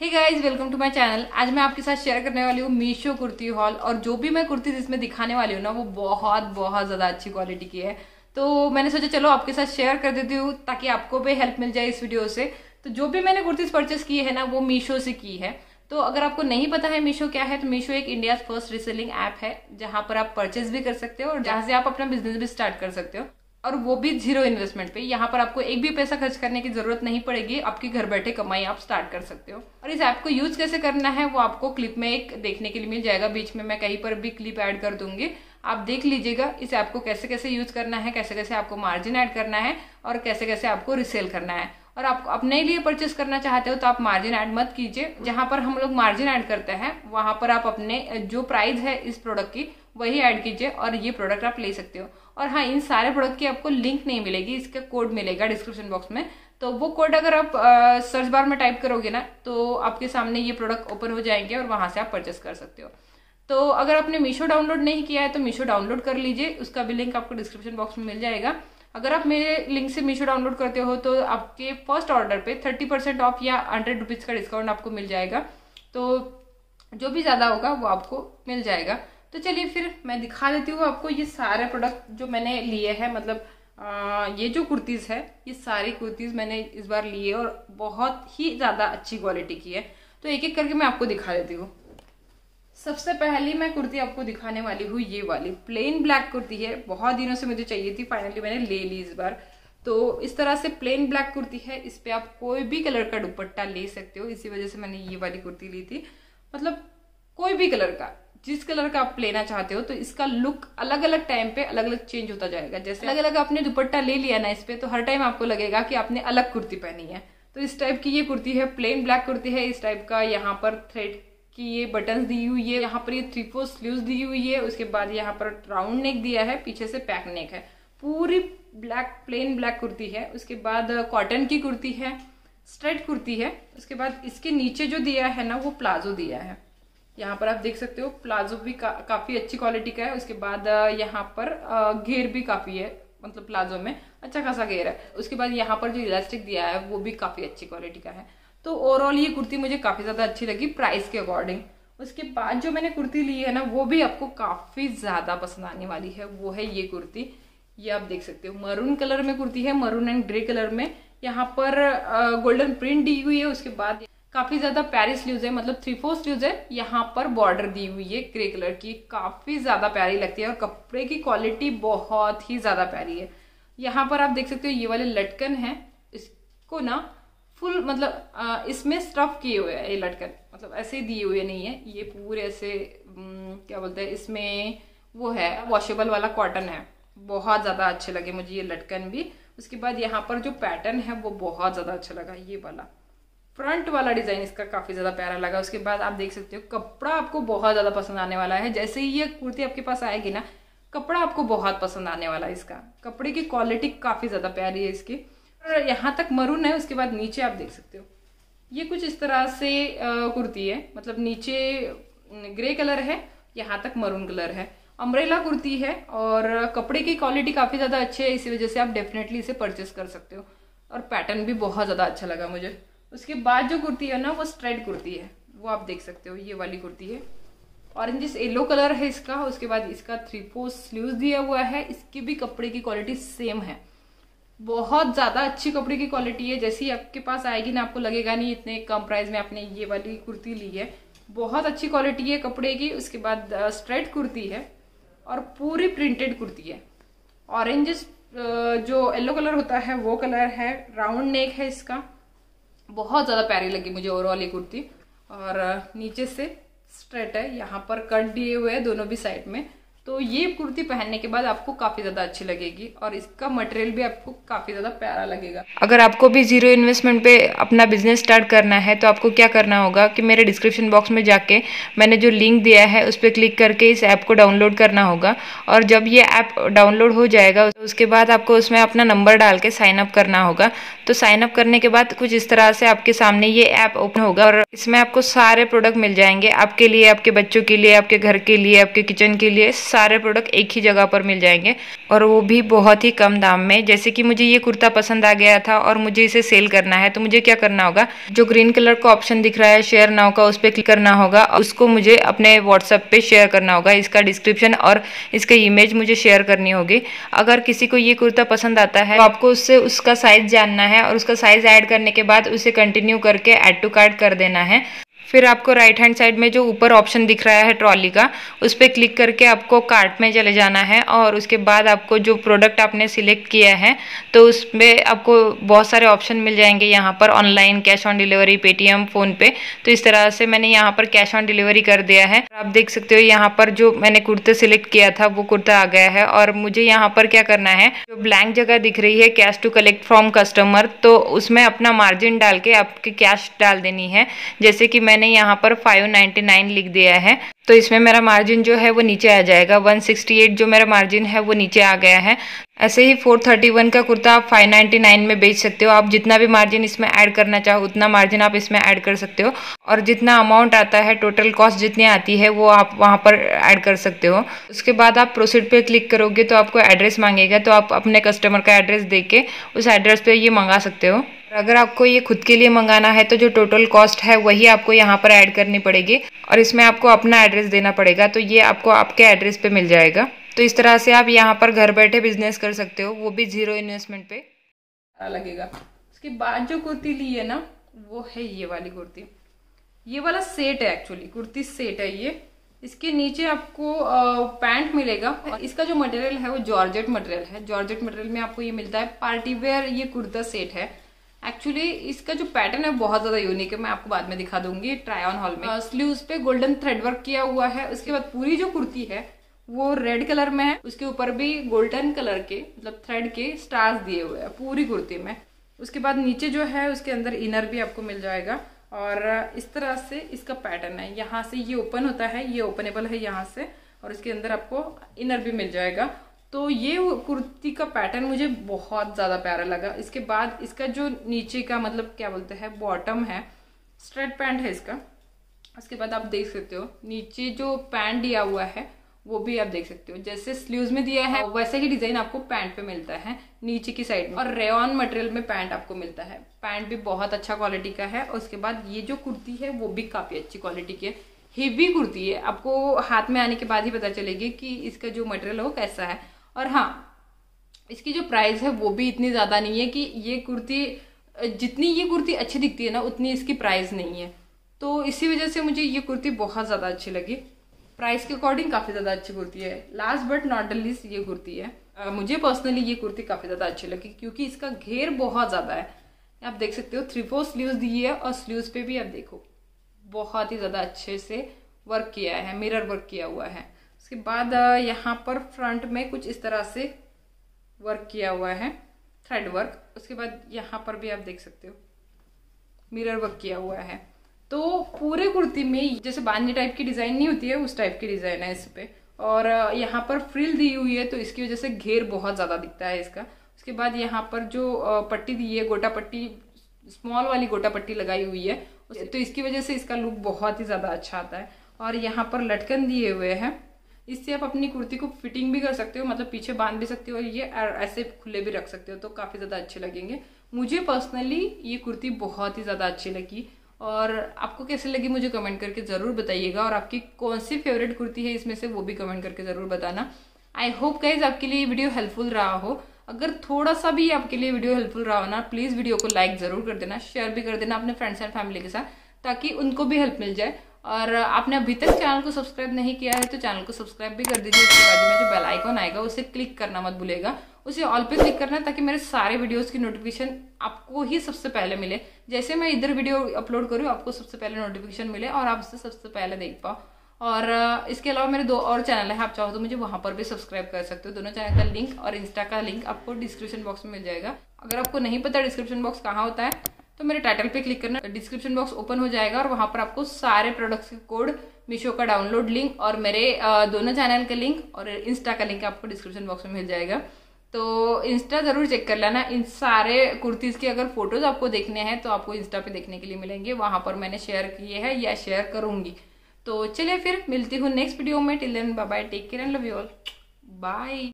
Hey guys welcome to my channel. आज मैं आपके साथ शेयर करने वाली हूँ मीशो कुर्ती हॉल, और जो भी मैं कुर्ती इसमें दिखाने वाली हूँ ना वो बहुत ज़्यादा अच्छी क्वालिटी की है। तो मैंने सोचा चलो आपके साथ शेयर कर देती हूँ ताकि आपको भी हेल्प मिल जाए इस वीडियो से। तो जो भी मैंने कुर्तीज़ परचेस की है ना वो मीशो से की है। तो अगर आपको नहीं पता है मीशो क्या है, तो मीशो एक इंडिया का फर्स्ट रीसेलिंग ऐप है जहाँ पर आप परचेस भी कर सकते हो और जहाँ से आप अपना बिजनेस भी स्टार्ट कर सकते हो, और वो भी जीरो इन्वेस्टमेंट पे। यहाँ पर आपको एक भी पैसा खर्च करने की जरूरत नहीं पड़ेगी, आपके घर बैठे कमाई आप स्टार्ट कर सकते हो। और इस ऐप को यूज कैसे करना है वो आपको क्लिप में एक देखने के लिए मिल जाएगा, बीच में मैं कहीं पर भी क्लिप ऐड कर दूंगी, आप देख लीजिएगा इस ऐप को कैसे कैसे यूज करना है, कैसे कैसे आपको मार्जिन ऐड करना है और कैसे कैसे आपको रिसेल करना है। और आप अपने लिए परचेस करना चाहते हो तो आप मार्जिन ऐड मत कीजिए। जहाँ पर हम लोग मार्जिन ऐड करते हैं वहाँ पर आप अपने जो प्राइस है इस प्रोडक्ट की वही ऐड कीजिए और ये प्रोडक्ट आप ले सकते हो। और हाँ, इन सारे प्रोडक्ट की आपको लिंक नहीं मिलेगी, इसका कोड मिलेगा डिस्क्रिप्शन बॉक्स में। तो वो कोड अगर आप सर्च बार में टाइप करोगे ना तो आपके सामने ये प्रोडक्ट ओपन हो जाएंगे और वहाँ से आप परचेस कर सकते हो। तो अगर आपने मीशो डाउनलोड नहीं किया है तो मीशो डाउनलोड कर लीजिए, उसका भी लिंक आपको डिस्क्रिप्शन बॉक्स में मिल जाएगा। अगर आप मेरे लिंक से मीशो डाउनलोड करते हो तो आपके फर्स्ट ऑर्डर पे 30% ऑफ या 100 रुपीज़ का डिस्काउंट आपको मिल जाएगा। तो जो भी ज़्यादा होगा वो आपको मिल जाएगा। तो चलिए फिर मैं दिखा देती हूँ आपको ये सारे प्रोडक्ट जो मैंने लिए हैं, मतलब ये जो कुर्तीज़ है ये सारी कुर्तीज़ मैंने इस बार लिए और बहुत ही ज़्यादा अच्छी क्वालिटी की है। तो एक एक करके मैं आपको दिखा देती हूँ। सबसे पहली मैं कुर्ती आपको दिखाने वाली हूँ ये वाली प्लेन ब्लैक कुर्ती है, बहुत दिनों से मुझे चाहिए थी, फाइनली मैंने ले ली इस बार। तो इस तरह से प्लेन ब्लैक कुर्ती है, इस पर आप कोई भी कलर का दुपट्टा ले सकते हो, इसी वजह से मैंने ये वाली कुर्ती ली थी। मतलब कोई भी कलर का, जिस कलर का आप लेना चाहते हो, तो इसका लुक अलग अलग टाइम पे अलग अलग चेंज होता जाएगा। जैसे अलग अलग आपने दुपट्टा ले लिया ना इस पर, तो हर टाइम आपको लगेगा कि आपने अलग कुर्ती पहनी है। तो इस टाइप की ये कुर्ती है, प्लेन ब्लैक कुर्ती है। इस टाइप का यहाँ पर थ्रेड की ये बटन्स दी हुई है, यहाँ पर ये 3/4 स्लीव्स दी हुई है, उसके बाद यहाँ पर राउंड नेक दिया है, पीछे से पैक नेक है। पूरी ब्लैक प्लेन ब्लैक कुर्ती है। उसके बाद कॉटन की कुर्ती है, स्ट्रेट कुर्ती है। उसके बाद इसके नीचे जो दिया है ना वो प्लाजो दिया है, यहाँ पर आप देख सकते हो। प्लाजो भी काफ़ी अच्छी क्वालिटी का है। उसके बाद यहाँ पर घेर भी काफ़ी है, मतलब प्लाजो में अच्छा खासा घेर है। उसके बाद यहाँ पर जो इलास्टिक दिया है वो भी काफ़ी अच्छी क्वालिटी का है। तो ओवरऑल ये कुर्ती मुझे काफ़ी ज़्यादा अच्छी लगी प्राइस के अकॉर्डिंग। उसके बाद जो मैंने कुर्ती ली है ना वो भी आपको काफ़ी ज़्यादा पसंद आने वाली है, वो है ये कुर्ती। ये आप देख सकते हो, मरून कलर में कुर्ती है, मरून एंड ग्रे कलर में। यहाँ पर गोल्डन प्रिंट दी हुई है। उसके बाद काफ़ी ज़्यादा प्यारी स्लीव्स है, मतलब 3/4 स्लीव्स है। यहाँ पर बॉर्डर दी हुई है ग्रे कलर की, काफ़ी ज़्यादा प्यारी लगती है और कपड़े की क्वालिटी बहुत ही ज़्यादा प्यारी है। यहाँ पर आप देख सकते हो ये वाले लटकन है, इसको ना फुल मतलब इसमें स्टफ किए हुए है ये लटकन, मतलब ऐसे दिए हुए नहीं है, ये पूरे ऐसे क्या बोलते हैं, इसमें वो है वॉशेबल वाला कॉटन है। बहुत ज़्यादा अच्छे लगे मुझे ये लटकन भी। उसके बाद यहाँ पर जो पैटर्न है वो बहुत ज़्यादा अच्छा लगा, ये वाला फ्रंट वाला डिज़ाइन इसका काफ़ी ज़्यादा प्यारा लगा। उसके बाद आप देख सकते हो कपड़ा आपको बहुत ज़्यादा पसंद आने वाला है। जैसे ही ये कुर्ती आपके पास आएगी ना, कपड़ा आपको बहुत पसंद आने वाला है इसका। कपड़े की क्वालिटी काफ़ी ज़्यादा प्यारी है इसकी। और यहाँ तक मरून है, उसके बाद नीचे आप देख सकते हो ये कुछ इस तरह से कुर्ती है, मतलब नीचे ग्रे कलर है, यहाँ तक मरून कलर है। अम्ब्रेला कुर्ती है और कपड़े की क्वालिटी काफ़ी ज़्यादा अच्छी है, इसी वजह से आप डेफिनेटली इसे परचेस कर सकते हो। और पैटर्न भी बहुत ज़्यादा अच्छा लगा मुझे। उसके बाद जो कुर्ती है ना वो स्ट्रेट कुर्ती है, वो आप देख सकते हो ये वाली कुर्ती है। ऑरेंजिस येलो कलर है इसका। उसके बाद इसका 3/4 स्लीव्स दिया हुआ है। इसकी भी कपड़े की क्वालिटी सेम है, बहुत ज़्यादा अच्छी कपड़े की क्वालिटी है। जैसे ही आपके पास आएगी ना आपको लगेगा नहीं इतने कम प्राइस में आपने ये वाली कुर्ती ली है, बहुत अच्छी क्वालिटी है कपड़े की। उसके बाद स्ट्रेट कुर्ती है और पूरी प्रिंटेड कुर्ती है। ऑरेंजिस जो येलो कलर होता है वो कलर है, राउंड नेक है इसका। बहुत ज़्यादा प्यारी लगी मुझे ओवरऑल ये कुर्ती। और नीचे से स्ट्रेट है, यहाँ पर कट दिए हुए हैं दोनों भी साइड में। तो ये कुर्ती पहनने के बाद आपको काफ़ी ज़्यादा अच्छी लगेगी और इसका मटेरियल भी आपको काफ़ी ज़्यादा प्यारा लगेगा। अगर आपको भी जीरो इन्वेस्टमेंट पे अपना बिजनेस स्टार्ट करना है तो आपको क्या करना होगा कि मेरे डिस्क्रिप्शन बॉक्स में जाके मैंने जो लिंक दिया है उस पर क्लिक करके इस ऐप को डाउनलोड करना होगा। और जब ये ऐप डाउनलोड हो जाएगा उसके बाद आपको उसमें अपना नंबर डाल के साइन अप करना होगा। तो साइन अप करने के बाद कुछ इस तरह से आपके सामने ये ऐप ओपन होगा और इसमें आपको सारे प्रोडक्ट मिल जाएंगे, आपके लिए, आपके बच्चों के लिए, आपके घर के लिए, आपके किचन के लिए, सारे प्रोडक्ट एक ही जगह पर मिल जाएंगे और वो भी बहुत ही कम दाम में। जैसे कि मुझे ये कुर्ता पसंद आ गया था और मुझे इसे सेल करना है, तो मुझे क्या करना होगा, जो ग्रीन कलर का ऑप्शन दिख रहा है शेयर नाउ का, उस पर क्लिक करना होगा। उसको मुझे अपने व्हाट्सएप पे शेयर करना होगा, इसका डिस्क्रिप्शन और इसका इमेज मुझे शेयर करनी होगी। अगर किसी को ये कुर्ता पसंद आता है तो आपको उससे उसका साइज जानना है और उसका साइज ऐड करने के बाद उसे कंटिन्यू करके ऐड टू कार्ट कर देना है। फिर आपको राइट हैंड साइड में जो ऊपर ऑप्शन दिख रहा है ट्रॉली का, उस पर क्लिक करके आपको कार्ट में चले जाना है और उसके बाद आपको जो प्रोडक्ट आपने सिलेक्ट किया है तो उसमें आपको बहुत सारे ऑप्शन मिल जाएंगे यहाँ पर, online, cash on delivery, Paytm, PhonePe. तो इस तरह से मैंने यहाँ पर कैश ऑन डिलीवरी कर दिया है। आप देख सकते हो यहाँ पर जो मैंने कुर्ता सिलेक्ट किया था वो कुर्ता आ गया है और मुझे यहाँ पर क्या करना है, जो ब्लैंक जगह दिख रही है cash to collect from customer, तो उसमें अपना मार्जिन डाल के आपकी कैश डाल देनी है। जैसे कि मैंने यहाँ पर 599 लिख दिया है तो इसमें मेरा मार्जिन जो है वो नीचे आ जाएगा। 168 जो मेरा मार्जिन है वो नीचे आ गया है। ऐसे ही 431 का कुर्ता आप 599 में बेच सकते हो। आप जितना भी मार्जिन इसमें ऐड करना चाहो उतना मार्जिन आप इसमें ऐड कर सकते हो और जितना अमाउंट आता है, टोटल कॉस्ट जितनी आती है वो आप वहाँ पर ऐड कर सकते हो। उसके बाद आप प्रोसीड पे क्लिक करोगे तो आपको एड्रेस मांगेगा, तो आप अपने कस्टमर का एड्रेस दे के उस एड्रेस पर ये मंगा सकते हो। अगर आपको ये खुद के लिए मंगाना है तो जो टोटल कॉस्ट है वही आपको यहाँ पर ऐड करनी पड़ेगी और इसमें आपको अपना एड्रेस देना पड़ेगा, तो ये आपको आपके एड्रेस पे मिल जाएगा। तो इस तरह से आप यहाँ पर घर बैठे बिजनेस कर सकते हो, वो भी जीरो इन्वेस्टमेंट पे लगेगा। उसके बाद जो कुर्ती ली है ना वो है ये वाली कुर्ती, ये वाला सेट है, एक्चुअली कुर्ती सेट है ये। इसके नीचे आपको पैंट मिलेगा। इसका जो मटेरियल है वो जॉर्जेट मटेरियल है। जॉर्जेट मटेरियल में आपको ये मिलता है, पार्टी वेयर ये कुर्ता सेट है। एक्चुअली इसका जो पैटर्न है बहुत ज्यादा यूनिक है, मैं आपको बाद में दिखा दूंगी ट्राई ऑन हॉल में। स्लीव्स पे गोल्डन थ्रेड वर्क किया हुआ है। उसके बाद पूरी जो कुर्ती है वो रेड कलर में है, उसके ऊपर भी गोल्डन कलर के मतलब थ्रेड के स्टार्स दिए हुए हैं पूरी कुर्ती में। उसके बाद नीचे जो है उसके अंदर इनर भी आपको मिल जाएगा और इस तरह से इसका पैटर्न है। यहाँ से ये ओपन होता है, ये ओपनेबल है यहाँ से और इसके अंदर आपको इनर भी मिल जाएगा। तो ये कुर्ती का पैटर्न मुझे बहुत ज़्यादा प्यारा लगा। इसके बाद इसका जो नीचे का मतलब क्या बोलते हैं बॉटम है, स्ट्रेट पैंट है इसका। उसके बाद आप देख सकते हो नीचे जो पैंट दिया हुआ है वो भी आप देख सकते हो, जैसे स्लीव्स में दिया है वैसे ही डिजाइन आपको पैंट पे मिलता है नीचे की साइड में और रेयॉन मटेरियल में पैंट आपको मिलता है। पैंट भी बहुत अच्छा क्वालिटी का है। उसके बाद ये जो कुर्ती है वो भी काफ़ी अच्छी क्वालिटी की है, हेवी कुर्ती है। आपको हाथ में आने के बाद ही पता चलेगी कि इसका जो मटेरियल है वो कैसा है। और हाँ, इसकी जो प्राइस है वो भी इतनी ज़्यादा नहीं है कि ये कुर्ती जितनी ये कुर्ती अच्छी दिखती है ना उतनी इसकी प्राइस नहीं है, तो इसी वजह से मुझे ये कुर्ती बहुत ज़्यादा अच्छी लगी। प्राइस के अकॉर्डिंग काफ़ी ज़्यादा अच्छी कुर्ती है। Last but not the least ये कुर्ती है, मुझे पर्सनली ये कुर्ती काफ़ी ज़्यादा अच्छी लगी क्योंकि इसका घेर बहुत ज़्यादा है। आप देख सकते हो 3/4 स्लीव्स दी है और स्लीव्स पे भी आप देखो बहुत ही ज़्यादा अच्छे से वर्क किया है, मिरर वर्क किया हुआ है। उसके बाद यहाँ पर फ्रंट में कुछ इस तरह से वर्क किया हुआ है, थ्रेड वर्क। उसके बाद यहाँ पर भी आप देख सकते हो मिरर वर्क किया हुआ है। तो पूरे कुर्ती में जैसे बांधनी टाइप की डिज़ाइन नहीं होती है उस टाइप की डिज़ाइन है इस पे और यहाँ पर फ्रिल दी हुई है तो इसकी वजह से घेर बहुत ज़्यादा दिखता है इसका। उसके बाद यहाँ पर जो पट्टी दी है, गोटा पट्टी, स्मॉल वाली गोटा पट्टी लगाई हुई है, तो इसकी वजह से इसका लुक बहुत ही ज़्यादा अच्छा आता है। और यहाँ पर लटकन दिए हुए हैं, इससे आप अपनी कुर्ती को फिटिंग भी कर सकते हो, मतलब पीछे बांध भी सकते हो और ये ऐसे खुले भी रख सकते हो, तो काफ़ी ज़्यादा अच्छे लगेंगे। मुझे पर्सनली ये कुर्ती बहुत ही ज़्यादा अच्छी लगी और आपको कैसे लगी मुझे कमेंट करके ज़रूर बताइएगा और आपकी कौन सी फेवरेट कुर्ती है इसमें से वो भी कमेंट करके ज़रूर बताना। आई होप गाइज आपके लिए ये वीडियो हेल्पफुल रहा हो। अगर थोड़ा सा भी आपके लिए वीडियो हेल्पफुल रहा हो ना, प्लीज़ वीडियो को लाइक ज़रूर कर देना, शेयर भी कर देना अपने फ्रेंड्स एंड फैमिली के साथ ताकि उनको भी हेल्प मिल जाए। और आपने अभी तक चैनल को सब्सक्राइब नहीं किया है तो चैनल को सब्सक्राइब भी कर दीजिए। उसके बाद में जो बेल आइकॉन आएगा उसे क्लिक करना मत भूलेगा, उसे ऑल पे क्लिक करना ताकि मेरे सारे वीडियोस की नोटिफिकेशन आपको ही सबसे पहले मिले। जैसे मैं इधर वीडियो अपलोड करूँ आपको सबसे पहले नोटिफिकेशन मिले और आप उसे सबसे पहले देख पाओ। और इसके अलावा मेरे 2 और चैनल हैं, आप चाहो तो मुझे वहाँ पर भी सब्सक्राइब कर सकते हो। दोनों चैनल का लिंक और इंस्टा का लिंक आपको डिस्क्रिप्शन बॉक्स में मिल जाएगा। अगर आपको नहीं पता डिस्क्रिप्शन बॉक्स कहाँ होता है तो मेरे टाइटल पे क्लिक करना, डिस्क्रिप्शन बॉक्स ओपन हो जाएगा और वहाँ पर आपको सारे प्रोडक्ट्स के कोड, मीशो का डाउनलोड लिंक और मेरे दोनों चैनल के लिंक और इंस्टा का लिंक आपको डिस्क्रिप्शन बॉक्स में मिल जाएगा। तो इंस्टा ज़रूर चेक कर लेना। इन सारे कुर्तीज़ के अगर फोटोज़ आपको देखने हैं तो आपको इंस्टा पे देखने के लिए मिलेंगे, वहाँ पर मैंने शेयर किए हैं या शेयर करूँगी। तो चलिए फिर मिलती हूँ नेक्स्ट वीडियो में। Till then bye bye, take care and love you all, bye.